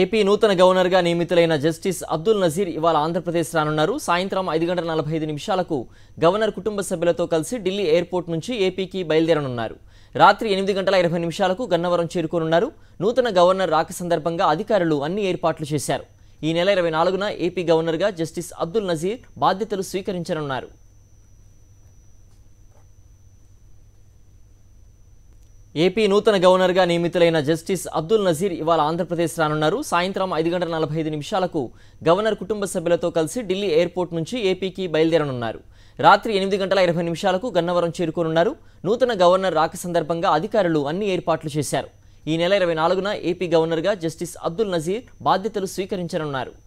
AP నూతన governor గా నియమితులైన జస్టిస్ అబ్దుల్ నజీర్ ఇవాళ ఆంధ్రప్రదేశ్ రానున్నారు. సాయంత్రం 5:45 గవర్నర్ కుటుంబ సభ్యులతో కలిసి ఢిల్లీ ఎయిర్పోర్ట్ నుంచి ఏపీకి బయలుదేరనున్నారు. రాత్రి 8:20 గన్నవరం చేరుకోనున్నారు. నూతన గవర్నర్ రాక సందర్భంగా అధికారులు అన్ని ఏర్పాట్లు చేశారు. ఈ నెల 24న ఏపీ గవర్నర్ గా జస్టిస్ అబ్దుల్ నజీర్ బాధ్యతలు స్వీకరించనున్నారు. ఏపీ నూతన గవర్నర్ గా నియమితులైన జస్టిస్ అబ్దుల్ నజీర్ ఇవాళ ఆంధ్రప్రదేశ్ రానున్నారు. సాయంత్రం 5:45 గవర్నర్ కుటుంబ సభ్యులతో కలిసి ఢిల్లీ ఎయిర్పోర్ట్ నుంచి ఏపీకి బయలుదేరనున్నారు. రాత్రి 8:20 గన్నవరం చేరుకోనున్నారు. నూతన గవర్నర్ రాక సందర్భంగా అధికారులు అన్ని ఏర్పాట్లు చేశారు. ఈ నెల 24న ఏపీ గవర్నర్ గా జస్టిస్ అబ్దుల్ నజీర్ బాధ్యతలు స్వీకరించనున్నారు.